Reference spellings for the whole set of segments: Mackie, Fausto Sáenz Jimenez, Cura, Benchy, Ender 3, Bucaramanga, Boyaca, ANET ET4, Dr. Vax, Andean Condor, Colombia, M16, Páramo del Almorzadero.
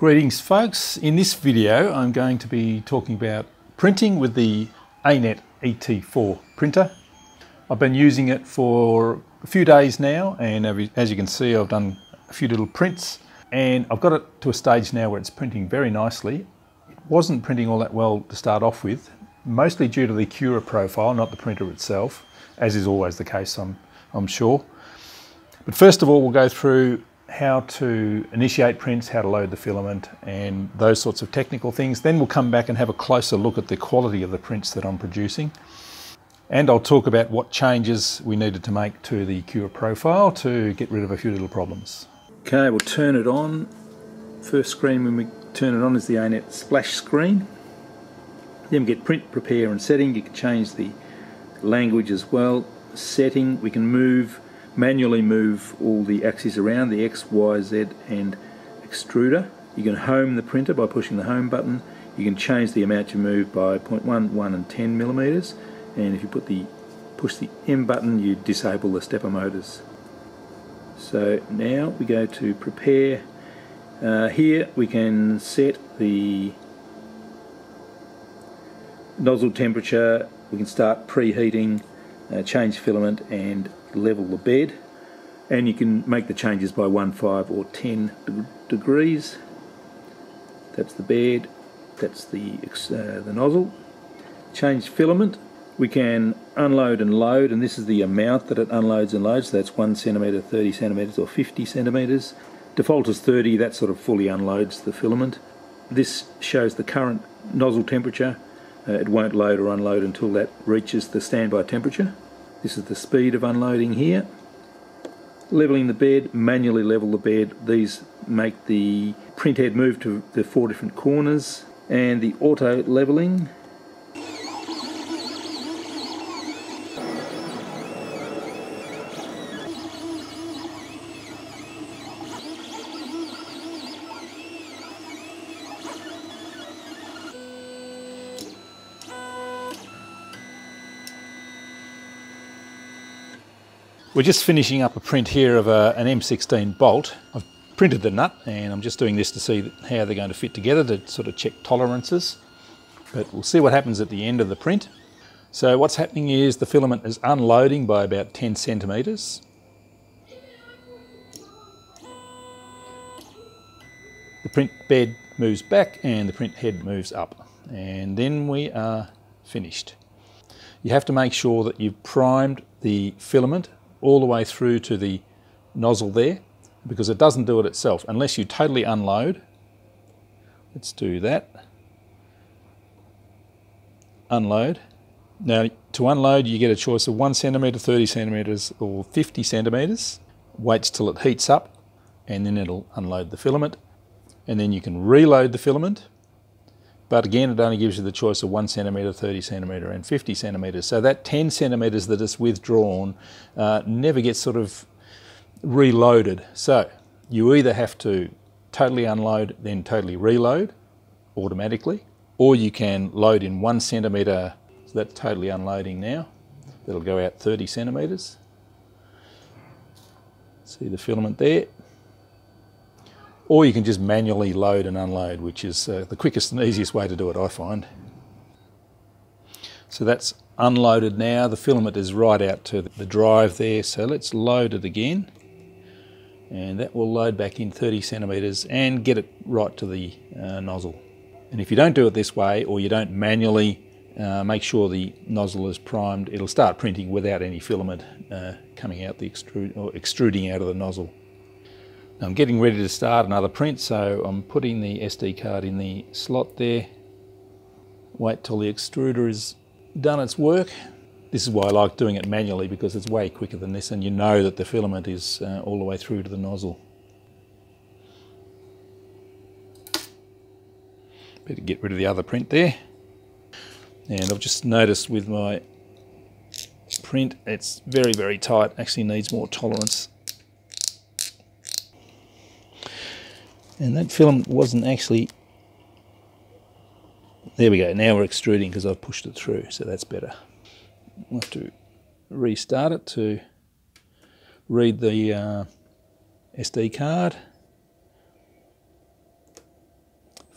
Greetings folks, in this video I'm going to be talking about printing with the ANET ET4 printer. I've been using it for a few days now, and as you can see I've done a few little prints and I've got it to a stage now where it's printing very nicely. It wasn't printing all that well to start off with, mostly due to the Cura profile, not the printer itself, as is always the case I'm sure. But first of all we'll go through how to initiate prints, how to load the filament and those sorts of technical things. Then we'll come back and have a closer look at the quality of the prints that I'm producing. And I'll talk about what changes we needed to make to the Cura profile to get rid of a few little problems. Okay, we'll turn it on. First screen when we turn it on is the ANET splash screen. Then we get print, prepare and setting. You can change the language as well. Setting, we can manually move all the axes around, the X, Y, Z and extruder. You can home the printer by pushing the home button. You can change the amount you move by 0.1, 1 and 10 millimetres. And if you push the M button, you disable the stepper motors. So now we go to prepare. Here we can set the nozzle temperature. We can start preheating, change filament and level the bed, and you can make the changes by 1, 5 or 10 degrees. That's the bed, that's the nozzle. Change filament, we can unload and load, and this is the amount that it unloads and loads, so that's 1 centimetre, 30 centimetres or 50 centimetres. Default is 30, that sort of fully unloads the filament. This shows the current nozzle temperature, it won't load or unload until that reaches the standby temperature. This is the speed of unloading here. Levelling the bed, manually level the bed. These make the print head move to the 4 different corners. And the auto levelling. We're just finishing up a print here of an M16 bolt. I've printed the nut and I'm just doing this to see how they're going to fit together to sort of check tolerances. But we'll see what happens at the end of the print. So what's happening is the filament is unloading by about 10 centimetres. The print bed moves back and the print head moves up. And then we are finished. You have to make sure that you've primed the filament all the way through to the nozzle there, because it doesn't do it itself unless you totally unload. Let's do that. Unload. Now to unload you get a choice of 1 centimetre, 30 centimetres or 50 centimetres. Waits till it heats up and then it'll unload the filament, and then you can reload the filament. But again, it only gives you the choice of 1 centimetre, 30 centimetre and 50 centimetres. So that 10 centimetres that is withdrawn never gets sort of reloaded. So you either have to totally unload, then totally reload automatically, or you can load in 1 centimetre. So that's totally unloading now. That'll go out 30 centimetres. See the filament there? Or you can just manually load and unload, which is the quickest and easiest way to do it, I find. So that's unloaded now. The filament is right out to the drive there. So let's load it again. And that will load back in 30 centimetres and get it right to the nozzle. And if you don't do it this way, or you don't manually make sure the nozzle is primed, it'll start printing without any filament coming out the extruding out of the nozzle. I'm getting ready to start another print, so I'm putting the SD card in the slot there. Wait till the extruder has done its work. This is why I like doing it manually, because it's way quicker than this and you know that the filament is all the way through to the nozzle. Better get rid of the other print there. And I've just noticed with my print it's very, very tight, actually needs more tolerance. And that filament wasn't actually... There we go, now we're extruding because I've pushed it through, so that's better. I'll have to restart it to read the SD card.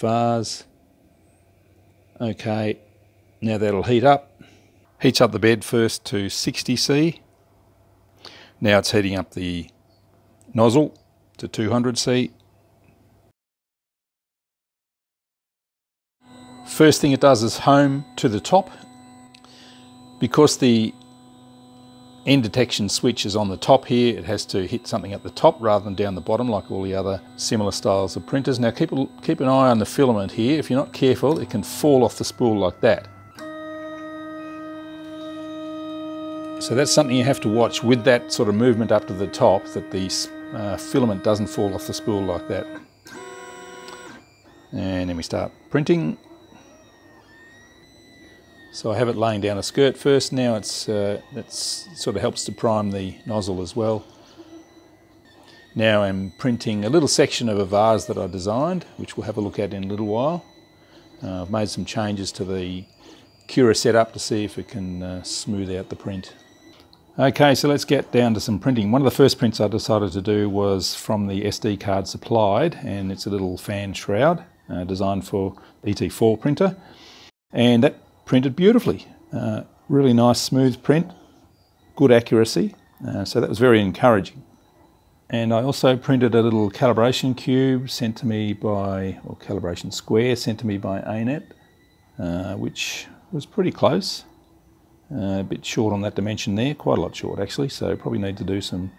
vase. Okay, now that'll heat up. Heats up the bed first to 60°C. Now it's heating up the nozzle to 200°C. First thing it does is home to the top. Because the end detection switch is on the top here, it has to hit something at the top rather than down the bottom like all the other similar styles of printers. Now keep an eye on the filament here. If you're not careful, it can fall off the spool like that. So that's something you have to watch with that sort of movement up to the top, that the filament doesn't fall off the spool like that. And then we start printing. So I have it laying down a skirt first. Now it's sort of helps to prime the nozzle as well. Now I'm printing a little section of a vase that I designed, which we'll have a look at in a little while. I've made some changes to the Cura setup to see if it can smooth out the print. Okay, so let's get down to some printing. One of the first prints I decided to do was from the SD card supplied, and it's a little fan shroud designed for the ET4 printer, and that printed beautifully. Really nice smooth print, good accuracy, so that was very encouraging. And I also printed a little calibration cube sent to me by, or calibration square sent to me by ANET, which was pretty close. A bit short on that dimension there, quite a lot short actually, so probably need to do some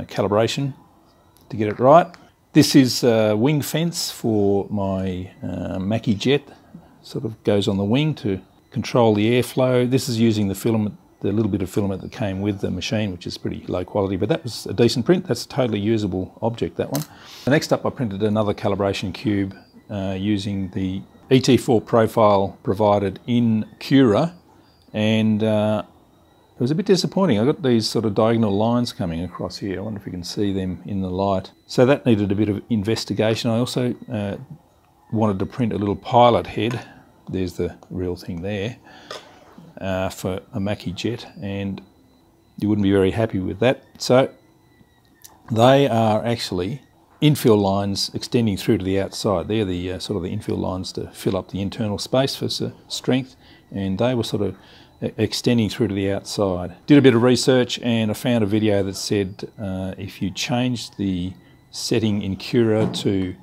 calibration to get it right. This is a wing fence for my Mackie jet, sort of goes on the wing to control the airflow. This is using the filament, the little bit of filament that came with the machine, which is pretty low quality, but that was a decent print. That's a totally usable object, that one. And next up I printed another calibration cube using the ET4 profile provided in Cura, and it was a bit disappointing. I got these sort of diagonal lines coming across here. I wonder if you can see them in the light. So that needed a bit of investigation. I also wanted to print a little pilot head. There's the real thing there for a Mackie jet, and you wouldn't be very happy with that. So they are actually infill lines extending through to the outside. They're the sort of the infill lines to fill up the internal space for strength, and they were sort of extending through to the outside. Did a bit of research and I found a video that said if you change the setting in Cura to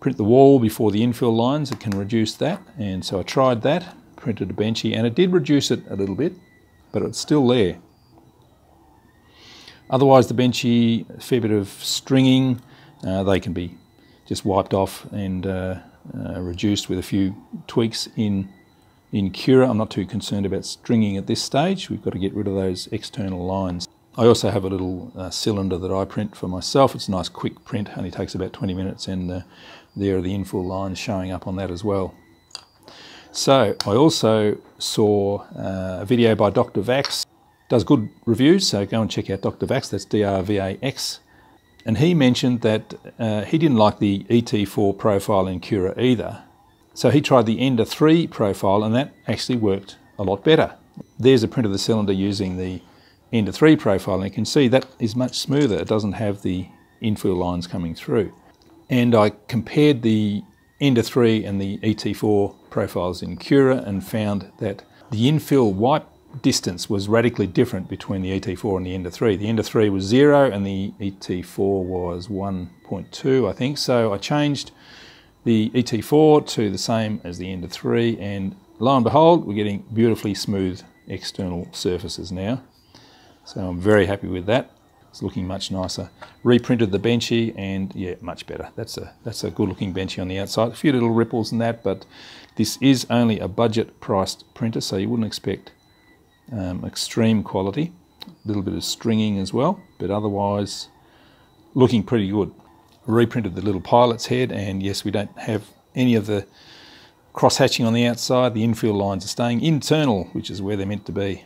print the wall before the infill lines, it can reduce that. And so I tried that, printed a Benchy, and it did reduce it a little bit, but it's still there. Otherwise the Benchy, a fair bit of stringing, they can be just wiped off and reduced with a few tweaks in Cura. I'm not too concerned about stringing at this stage. We've got to get rid of those external lines. I also have a little cylinder that I print for myself. It's a nice quick print, only takes about 20 minutes, and there are the infill lines showing up on that as well. So I also saw a video by Dr. Vax. Does good reviews, so go and check out Dr. Vax, that's D-R-V-A-X. And he mentioned that he didn't like the ET4 profile in Cura either. So he tried the Ender 3 profile, and that actually worked a lot better. There's a print of the cylinder using the Ender 3 profile, and you can see that is much smoother. It doesn't have the infill lines coming through. And I compared the Ender 3 and the ET4 profiles in Cura and found that the infill wipe distance was radically different between the ET4 and the Ender 3. The Ender 3 was 0 and the ET4 was 1.2, I think. So I changed the ET4 to the same as the Ender 3, and lo and behold, we're getting beautifully smooth external surfaces now. So I'm very happy with that. It's looking much nicer. Reprinted the Benchy, and yeah, much better. That's a good looking Benchy on the outside. A few little ripples and that, but this is only a budget priced printer, so you wouldn't expect extreme quality. A little bit of stringing as well, but otherwise looking pretty good. Reprinted the little pilot's head, and yes, we don't have any of the cross hatching on the outside. The infill lines are staying internal, which is where they're meant to be.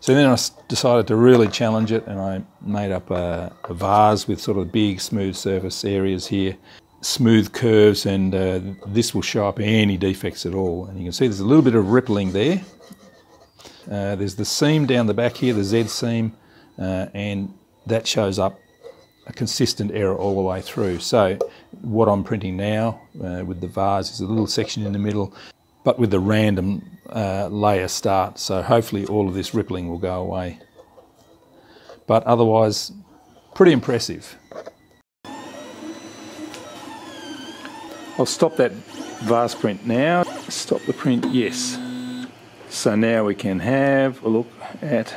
So then I decided to really challenge it, and I made up a vase with sort of big smooth surface areas here, smooth curves, and this will show up any defects at all. And you can see there's a little bit of rippling there. There's the seam down the back here, the Z seam, and that shows up a consistent error all the way through. So what I'm printing now with the vase is a little section in the middle, but with the random layer start. So hopefully all of this rippling will go away. But otherwise, pretty impressive. I'll stop that vase print now. Stop the print, yes. So now we can have a look at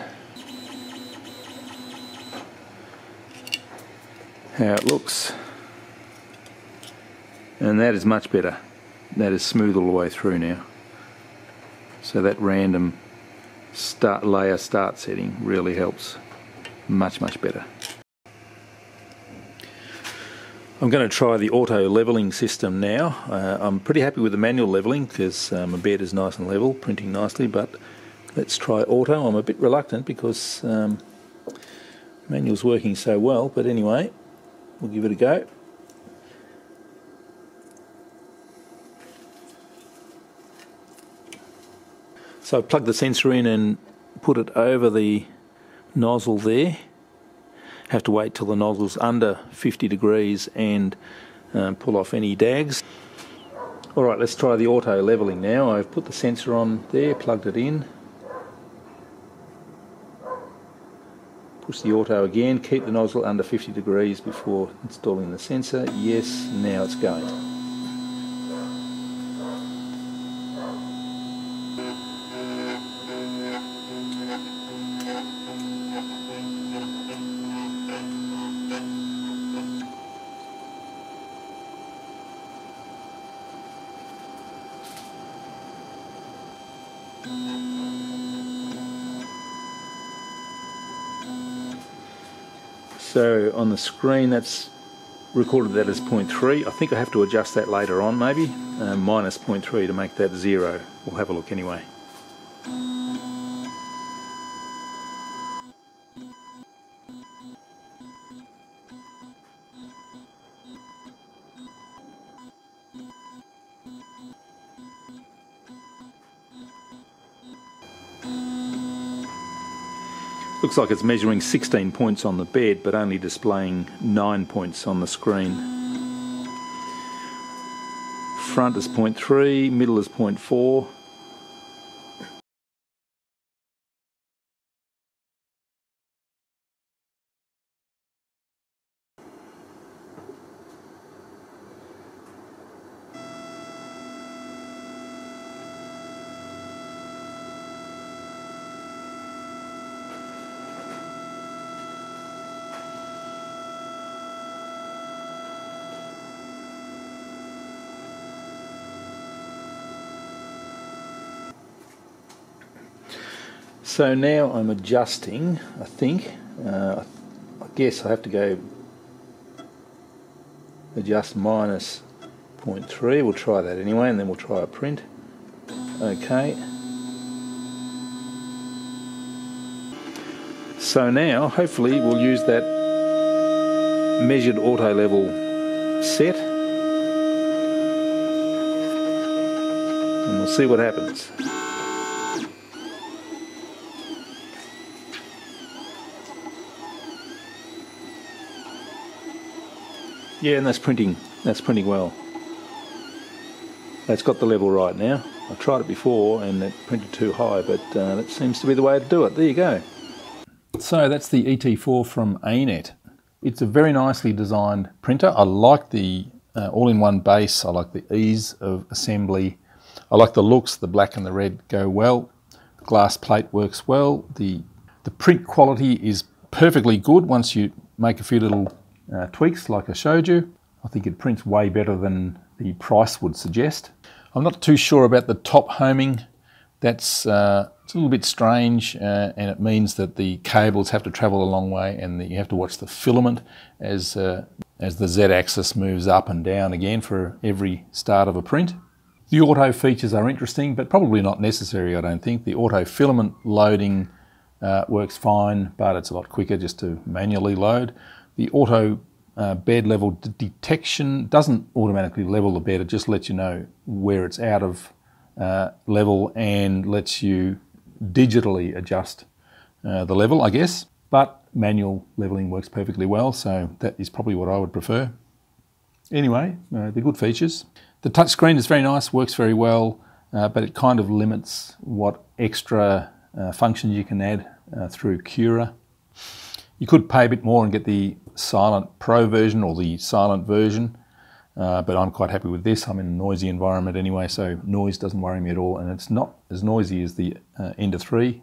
how it looks, and that is much better. That is smooth all the way through now. So that random start layer start setting really helps, much better. I'm going to try the auto leveling system now. I'm pretty happy with the manual leveling because my bed is nice and level, printing nicely, but let's try auto. I'm a bit reluctant because manual's working so well, but anyway, we'll give it a go. So I plugged the sensor in and put it over the nozzle there. Have to wait till the nozzle's under 50 degrees and pull off any dags. Alright, let's try the auto levelling now. I've put the sensor on there, plugged it in. Push the auto again, keep the nozzle under 50 degrees before installing the sensor. Yes, now it's going. So on the screen, that's recorded that as 0.3. I think I have to adjust that later on, maybe minus 0.3 to make that 0. We'll have a look anyway. Looks like it's measuring 16 points on the bed but only displaying 9 points on the screen. Front is 0.3, middle is 0.4. So now I'm adjusting, I think. I guess I have to go adjust minus 0.3. We'll try that anyway, and then we'll try a print. Okay. So now, hopefully, we'll use that measured auto level set. And we'll see what happens. Yeah, and that's printing well. That's got the level right now. I tried it before and it printed too high, but that seems to be the way to do it. There you go. So that's the ET4 from ANET. It's a very nicely designed printer. I like the all-in-one base. I like the ease of assembly. I like the looks. The black and the red go well. The glass plate works well. The print quality is perfectly good once you make a few little tweaks like I showed you. I think it prints way better than the price would suggest. I'm not too sure about the top homing. That's it's a little bit strange, and it means that the cables have to travel a long way and that you have to watch the filament as the Z-axis moves up and down again for every start of a print. The auto features are interesting but probably not necessary, I don't think. The auto filament loading works fine, but it's a lot quicker just to manually load. The auto bed level detection doesn't automatically level the bed. It just lets you know where it's out of level and lets you digitally adjust the level, I guess. But manual leveling works perfectly well, so that is probably what I would prefer. Anyway, they're good features. The touchscreen is very nice, works very well, but it kind of limits what extra functions you can add through Cura. You could pay a bit more and get the silent pro version or the silent version, but I'm quite happy with this. I'm in a noisy environment anyway, so noise doesn't worry me at all, and it's not as noisy as the Ender 3.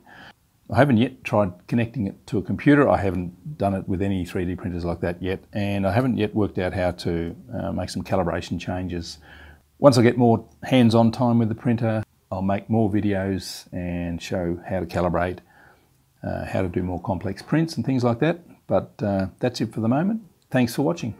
I haven't yet tried connecting it to a computer. I haven't done it with any 3D printers like that yet, and I haven't yet worked out how to make some calibration changes. Once I get more hands-on time with the printer, I'll make more videos and show how to calibrate, how to do more complex prints and things like that. But that's it for the moment. Thanks for watching.